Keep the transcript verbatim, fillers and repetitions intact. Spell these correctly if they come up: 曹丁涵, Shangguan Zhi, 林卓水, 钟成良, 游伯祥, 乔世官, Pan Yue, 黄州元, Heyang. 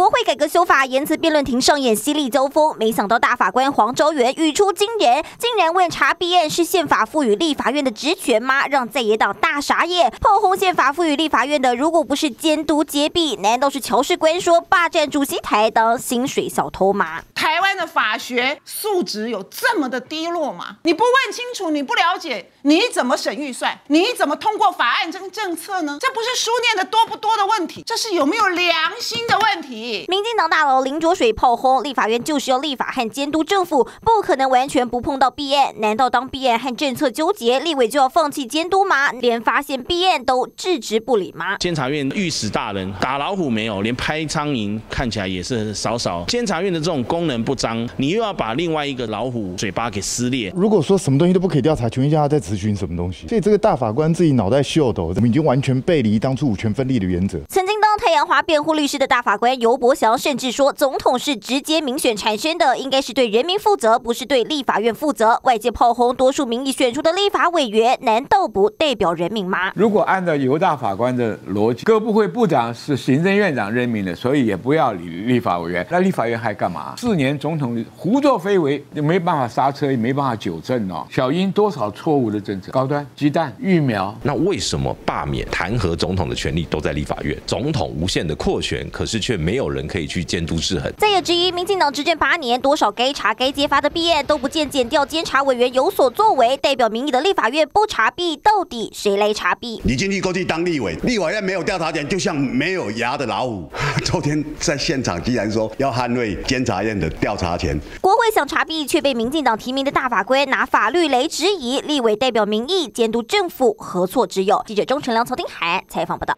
国会改革修法言辞辩论庭上演犀利纠纷，没想到大法官黄州元语出惊人，竟然问查弊案是宪法赋予立法院的职权吗？让在野党大傻眼。炮轰宪法赋予立法院的，如果不是监督揭弊，难道是乔世官说霸占主席台当薪水小偷吗？台湾的法学素质有这么的低落吗？你不问清楚，你不了解，你怎么审预算？你怎么通过法案跟政策呢？这不是书念的多不多的问题，这是有没有良心的问题。 民进党大佬林卓水炮轰立法院就是要立法和监督政府，不可能完全不碰到弊案。难道当弊案和政策纠结，立委就要放弃监督吗？连发现弊案都置之不理吗？监察院御史大人打老虎没有，连拍苍蝇看起来也是少少。监察院的这种功能不彰，你又要把另外一个老虎嘴巴给撕裂。如果说什么东西都不可以调查，请问一下他在质询什么东西？所以这个大法官自己脑袋秀逗，已经完全背离当初五权分立的原则。曾经当太阳花辩护律师的大法官游 伯祥甚至说，总统是直接民选产生的，应该是对人民负责，不是对立法院负责。外界炮轰多数民意选出的立法委员，难道不代表人民吗？如果按照游大法官的逻辑，各部会部长是行政院长任命的，所以也不要理立法委员。那立法院还干嘛？四年总统胡作非为，就没办法刹车，也没办法纠正哦。小英多少错误的政策，高端鸡蛋、疫苗，那为什么罢免、弹劾总统的权利都在立法院？总统无限的扩权，可是却没有 人可以去监督制衡。在野质疑，民进党执政八年，多少该查该揭发的弊案都不见检调监察委员有所作为，代表民意的立法院不查弊，到底谁来查弊？你经历过去当立委，立法院没有调查点，就像没有牙的老虎。昨天在现场居然说要捍卫监察院的调查权，国会想查弊却被民进党提名的大法官拿法律来质疑，立委代表民意监督政府，何错之有？记者钟成良、曹丁涵采访报道。